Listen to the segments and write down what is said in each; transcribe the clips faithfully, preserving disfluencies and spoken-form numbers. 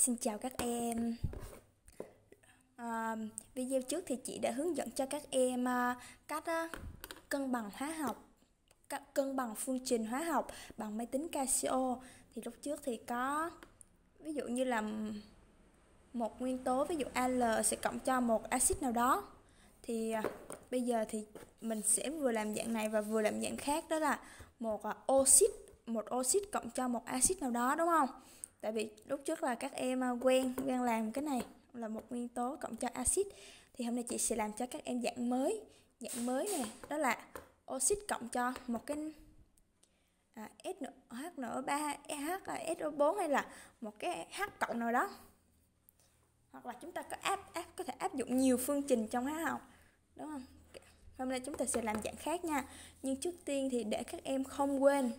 Xin chào các em. à, Video trước thì chị đã hướng dẫn cho các em cách cân bằng hóa học, các cân bằng phương trình hóa học bằng máy tính Casio. Thì lúc trước thì có ví dụ như là một nguyên tố, ví dụ Al sẽ cộng cho một axit nào đó. Thì bây giờ thì mình sẽ vừa làm dạng này và vừa làm dạng khác, đó là một oxit, một oxit cộng cho một axit nào đó, đúng không? Tại vì lúc trước là các em quen quen làm cái này là một nguyên tố cộng cho axit, thì hôm nay chị sẽ làm cho các em dạng mới, dạng mới này đó là oxit cộng cho một cái à, H N O ba, H two S O bốn hay là một cái H cộng nào đó. Hoặc là chúng ta có áp, áp có thể áp dụng nhiều phương trình trong hóa học, đúng không? Hôm nay chúng ta sẽ làm dạng khác nha. Nhưng trước tiên thì để các em không quên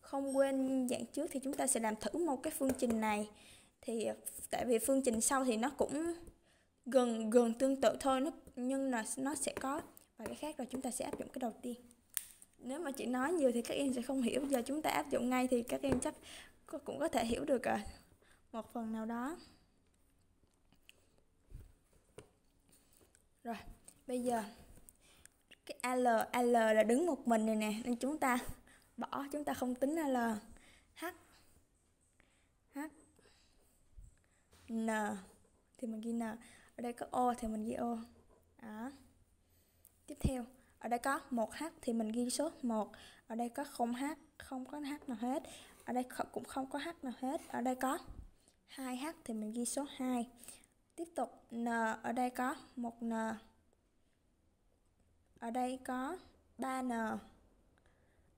không quên dạng trước thì chúng ta sẽ làm thử một cái phương trình này. Thì tại vì phương trình sau thì nó cũng gần gần tương tự thôi, nó nhưng là nó sẽ có và cái khác, rồi chúng ta sẽ áp dụng cái đầu tiên. Nếu mà chị nói nhiều thì các em sẽ không hiểu. Bây giờ chúng ta áp dụng ngay thì các em chắc cũng có thể hiểu được à, một phần nào đó. Rồi, bây giờ cái Al, Al là đứng một mình này nè, nên chúng ta bỏ, chúng ta không tính Al. H, H, N thì mình ghi N. Ở đây có O thì mình ghi O. Đó. Tiếp theo, ở đây có một H thì mình ghi số một. Ở đây có không H, không có H nào hết. Ở đây cũng không có H nào hết. Ở đây có hai H thì mình ghi số hai. Tiếp tục N, ở đây có một N. Ở đây có ba N.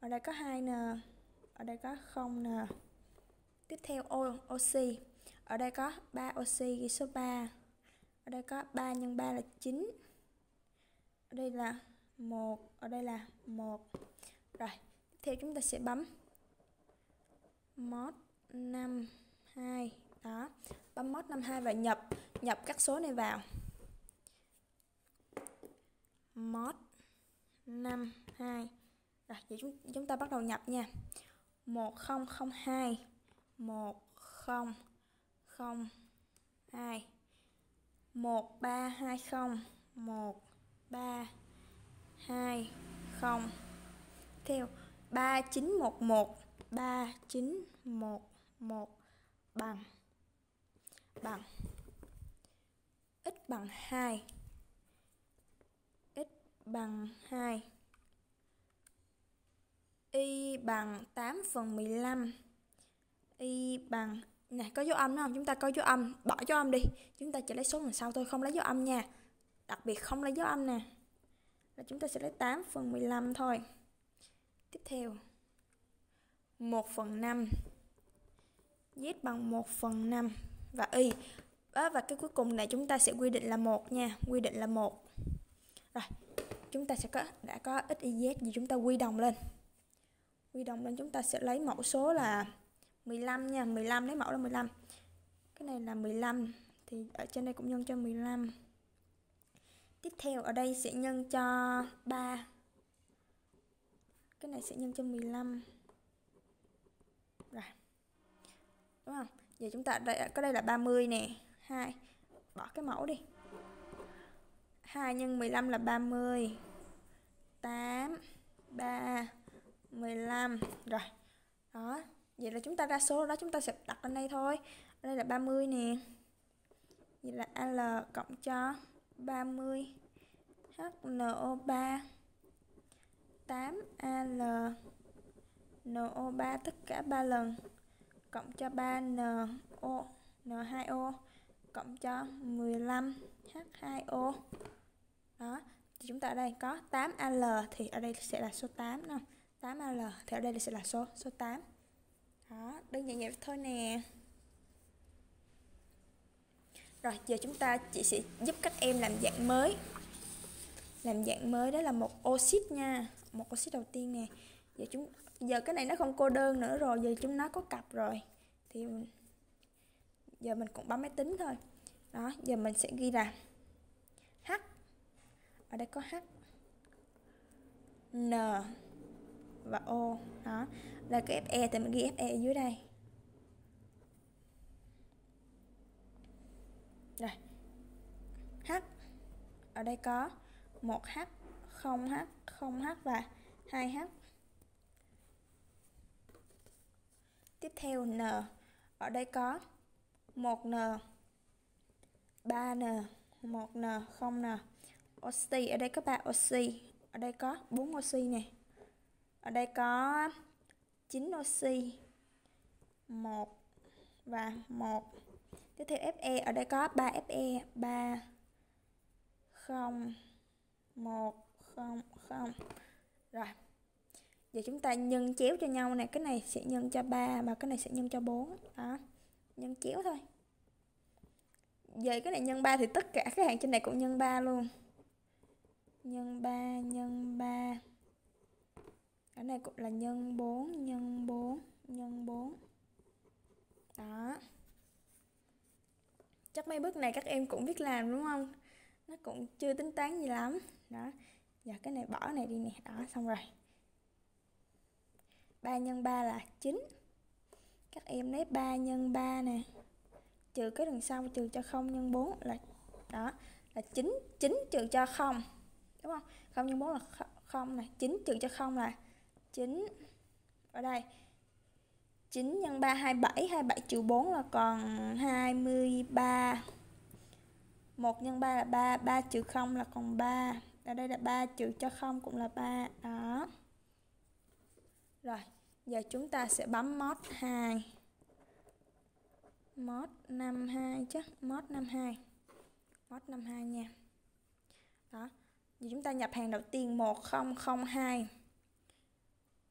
Ở đây có hai N. Ở đây có không N. Tiếp theo O, oxy. Ở đây có ba oxy, ghi số ba. Ở đây có ba nhân ba là chín. Ở đây là một, ở đây là một. Rồi, tiếp theo chúng ta sẽ bấm mod năm hai. Đó, bấm mod năm hai và nhập nhập các số này vào. Mod năm hai. Rồi, vậy chúng, chúng ta bắt đầu nhập nha. một không không hai, một không không hai, một ba hai không, một ba hai không. Theo ba chín một một, ba chín một một bằng bằng x bằng hai, x bằng hai, y bằng tám phần mười lăm, y bằng này có dấu âm đúng không? Chúng ta có dấu âm, bỏ dấu âm đi, chúng ta chỉ lấy số lần sau thôi, không lấy dấu âm nha, đặc biệt không lấy dấu âm nè, là chúng ta sẽ lấy tám phần mười lăm thôi. Tiếp theo một phần năm, z bằng một phần năm và y. À, và cái cuối cùng này chúng ta sẽ quy định là một nha, quy định là một. Rồi, chúng ta sẽ có đã có x, y, z thì chúng ta quy đồng lên. Quy đồng lên chúng ta sẽ lấy mẫu số là mười lăm nha, mười lăm lấy mẫu là mười lăm. Cái này là mười lăm thì ở trên đây cũng nhân cho mười lăm. Tiếp theo ở đây sẽ nhân cho ba. Cái này sẽ nhân cho mười lăm. Rồi. Đúng không? Giờ chúng ta đây có đây là ba mươi nè, hai. Bỏ cái mẫu đi. hai nhân mười lăm là ba mươi. tám, ba, mười lăm. Rồi. Đó, vậy là chúng ta ra số đó, chúng ta sẽ đặt lên đây thôi. Ở đây là ba mươi nè. Vậy là Al cộng cho ba mươi H N O ba, tám Al N O ba tất cả ba lần cộng cho ba N O, N hai O cộng cho mười lăm H hai O. Đó, thì chúng ta ở đây có tám Al thì ở đây sẽ là số tám nè. tám Al thì ở đây sẽ là số số tám. Đó, đơn giản vậy thôi nè. Rồi, giờ chúng ta chị sẽ giúp các em làm dạng mới. Làm dạng mới đó là một oxit nha, một oxit đầu tiên nè. Giờ chúng giờ cái này nó không cô đơn nữa rồi, giờ chúng nó có cặp rồi. Thì giờ mình cũng bấm máy tính thôi. Đó, giờ mình sẽ ghi là H. Ở đây có H, N và O. Đó là cái Fe thì mình ghi Fe dưới đây. Rồi. H. Ở đây có một H, không H, không H và hai H. Tiếp theo N. Ở đây có một N, ba N, một N, không N. Oxy, ở đây có ba oxy, ở đây có bốn oxy nè. Ở đây có chín oxy, một và một. Tiếp theo Fe, ở đây có ba Fe, ba không một không không. Rồi. Giờ chúng ta nhân chéo cho nhau này, cái này sẽ nhân cho ba và cái này sẽ nhân cho bốn. Đó. Nhân chéo thôi. Giờ cái này nhân ba thì tất cả cái hàng trên này cũng nhân ba luôn. Nhân ba, nhân ba. Cái này cũng là nhân bốn, nhân bốn, nhân bốn. Đó. Chắc mấy bước này các em cũng biết làm đúng không? Nó cũng chưa tính toán gì lắm. Đó. Giờ cái này bỏ cái này đi nè. Đó, xong rồi. ba nhân ba là chín. Các em lấy ba nhân ba nè, trừ cái đằng sau trừ cho không nhân bốn là đó, là chín, chín trừ cho không. Đúng không? không nhân bốn là không nè, chín trừ cho không là chín. Ở đây chín nhân ba hai mươi bảy, hai mươi bảy trừ bốn là còn hai mươi ba. một nhân ba là ba, ba trừ không là còn ba. Ở đây là ba trừ cho không cũng là ba. Đó. Rồi, giờ chúng ta sẽ bấm mod hai. Mod năm mươi hai chứ, mod năm mươi hai. Mod năm mươi hai nha. Đó. Giờ chúng ta nhập hàng đầu tiên một không không hai.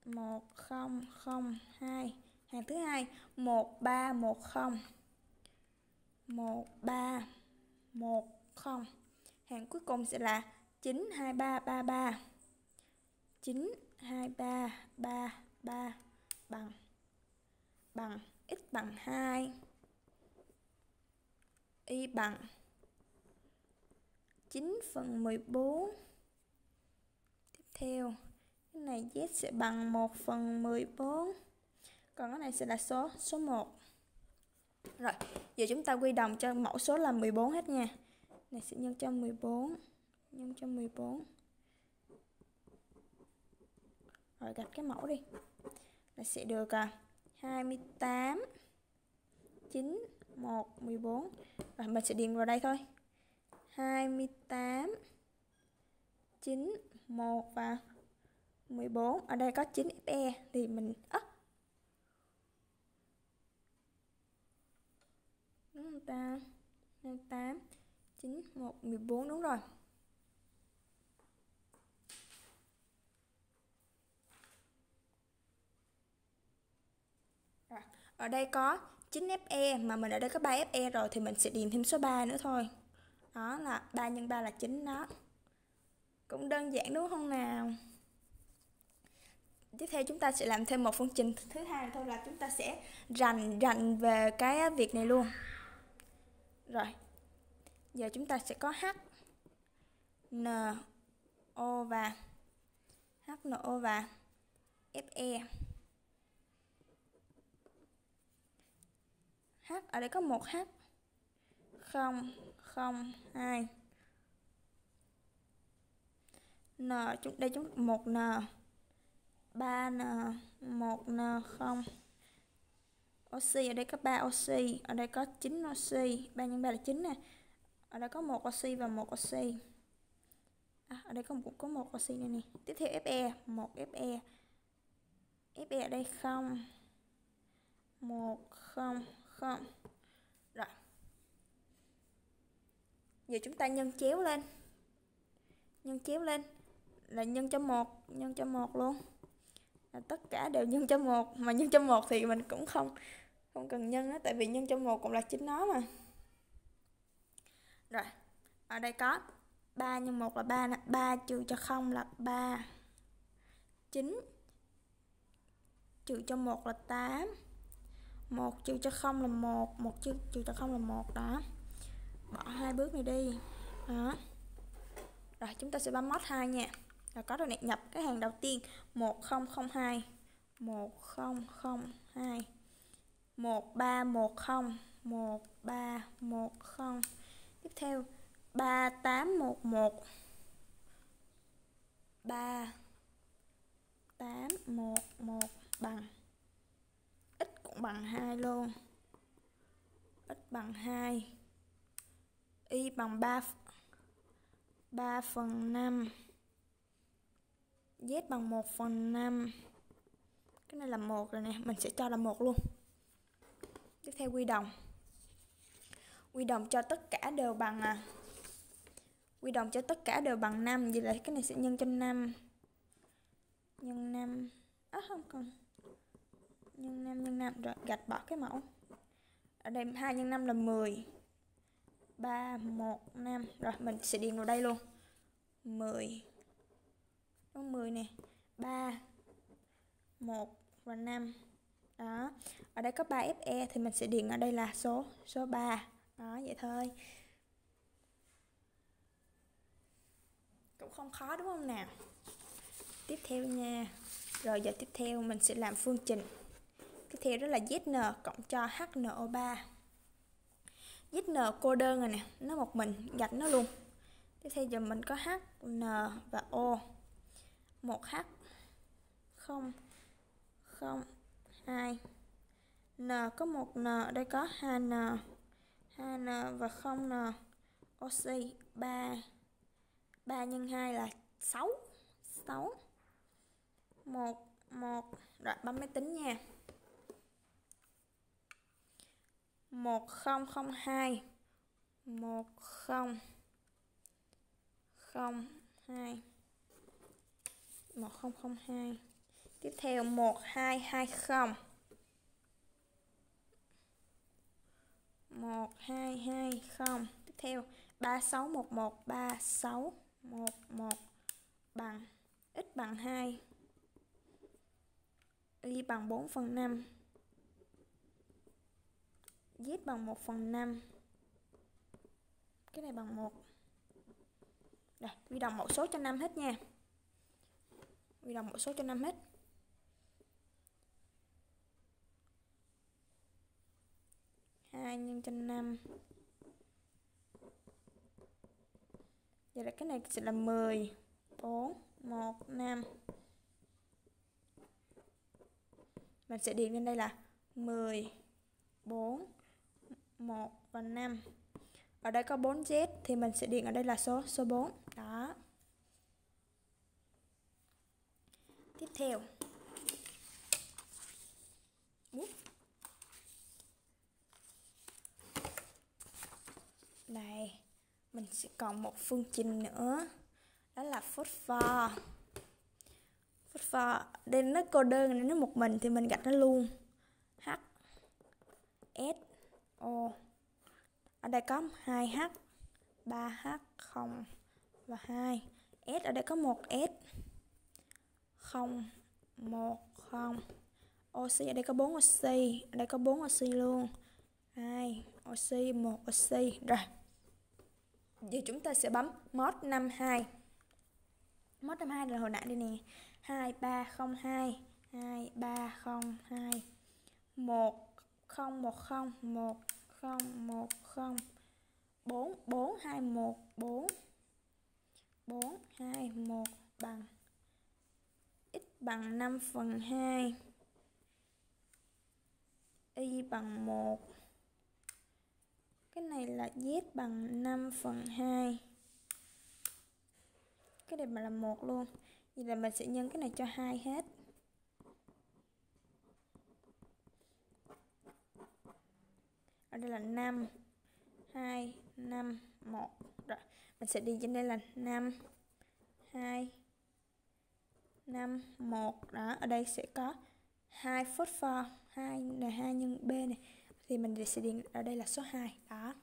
một không không hai. Hàng thứ hai một ba một không. một ba một không. Hàng cuối cùng sẽ là chín hai ba ba ba. chín hai ba ba ba bằng bằng x bằng hai, y bằng chín phần mười bốn. Tiếp theo cái này z sẽ bằng một phần mười bốn, còn cái này sẽ là số số một. Rồi giờ chúng ta quy đồng cho mẫu số là mười bốn hết nha. Này sẽ nhân cho mười bốn, nhân cho mười bốn. Rồi gạch cái mẫu đi là sẽ được hai mươi tám chín một mười bốn. Rồi mình sẽ điền vào đây thôi. hai mươi tám chín một và mười bốn. Ở đây có chín Fe thì mình ấp. À. Đúng không ta? hai mươi tám chín một mười bốn đúng rồi. Ở đây có chín Fe mà mình ở đây có ba Fe rồi thì mình sẽ điền thêm số ba nữa thôi. Đó là ba nhân ba là chín đó. Cũng đơn giản đúng không nào? Tiếp theo chúng ta sẽ làm thêm một phương trình thứ hai thôi, là chúng ta sẽ rành rành về cái việc này luôn. Rồi. Giờ chúng ta sẽ có H, NO và hát en o và Fe. H, ở đây có một H, không không hai. N chúng đây chúng một N, ba N, một N không. Oxy ở đây có ba oxy, ở đây có chín oxy, ba nhân ba là chín nè. Ở đây có một oxy và một oxy. À, ở đây cũng cũng có một oxy này nè. Tiếp theo Fe, một Fe. Fe ở đây không, một không không. Rồi. Giờ chúng ta nhân chéo lên. Nhân chéo lên là nhân cho một, nhân cho một luôn. Là tất cả đều nhân cho một, mà nhân cho một thì mình cũng không không cần nhân á, tại vì nhân cho một cũng là chính nó mà. Rồi. Ở đây có ba nhân một là ba nè, ba trừ cho không là ba. chín trừ cho một là tám. một trừ cho không là một, một trừ, trừ cho không là một đó. Bỏ hai bước này đi. Đó. Rồi chúng ta sẽ bấm mod hai nha. Rồi có rồi này, nhập cái hàng đầu tiên một không không hai, một không không hai, một ba một không, một ba một không, Tiếp theo ba tám một một, ba tám một một bằng x cũng bằng hai luôn, x bằng hai, y bằng ba, ba phần năm, z bằng một phần năm. Cái này là một rồi nè, mình sẽ cho là một luôn. Tiếp theo quy đồng. Quy đồng cho tất cả đều bằng à. Quy đồng cho tất cả đều bằng năm, vậy là cái này sẽ nhân cho năm. Nhân năm. Á à, không còn. Nhân năm nhân năm rồi gạch bỏ cái mẫu. Ở đây hai nhân năm là mười. ba một năm rồi mình sẽ điền vào đây luôn. mười. Có mười nè. ba một và năm. Đó, ở đây có ba Fe thì mình sẽ điền ở đây là số số ba. Đó, vậy thôi. Cũng không khó đúng không nào? Tiếp theo nha. Rồi giờ tiếp theo mình sẽ làm phương trình. Tiếp theo đó là Zn cộng cho H N O ba. Zn cô đơn rồi nè, nó một mình, gạch nó luôn. Tiếp theo giờ mình có H, N và O. một H không không hai N, có một N, đây có hai N, hai N và không N. Oxy ba, ba nhân hai là sáu sáu, một một. Rồi bấm máy tính nha. Một không không hai, một không không hai, một không không hai. Tiếp theo một hai hai không, một hai hai không. Tiếp theo ba sáu một một, ba sáu một một bằng x bằng hai, y bằng bốn phần năm, z bằng một phần năm, cái này bằng một. Rồi quy đồng mẫu số cho năm hết nha. Quy đồng mẫu số cho năm hết. hai nhân cho năm. Vậy là cái này sẽ là mười, bốn, một, năm. Mình sẽ điền lên đây là mười, bốn, một và năm. Ở đây có bốn Z thì mình sẽ điền ở đây là số số bốn. Đó. Tiếp theo. Úp. Đây, mình sẽ còn một phương trình nữa. Đó là phốt pho. Phốt pho, đây nó cô đơn nên nó một mình thì mình gạch nó luôn. H S O. Ở đây có hai H, ba H, không và hai. S ở đây có một S. không một không. Oxy ở đây có bốn oxy, ở đây có bốn oxy luôn. hai oxy, một oxy. Rồi. Giờ chúng ta sẽ bấm mod năm hai. Mod năm hai là hồi nãy đây nè. hai ba không hai, hai ba không hai, một không một không, một không một không, bốn bốn hai một, bốn bốn hai một bằng x bằng năm phần hai, y bằng một, cái này là z bằng năm phần hai, cái này mà là một luôn. Vậy là mình sẽ nhân cái này cho hai hết. Ở đây là năm, hai, năm, một. Rồi, mình sẽ đi trên đây là năm, hai, năm, một. Đó, ở đây sẽ có hai phốt pho, hai là hai nhân B này. Thì mình sẽ điền ở đây là số hai. Đó.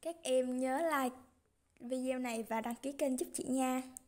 Các em nhớ like video này và đăng ký kênh giúp chị nha.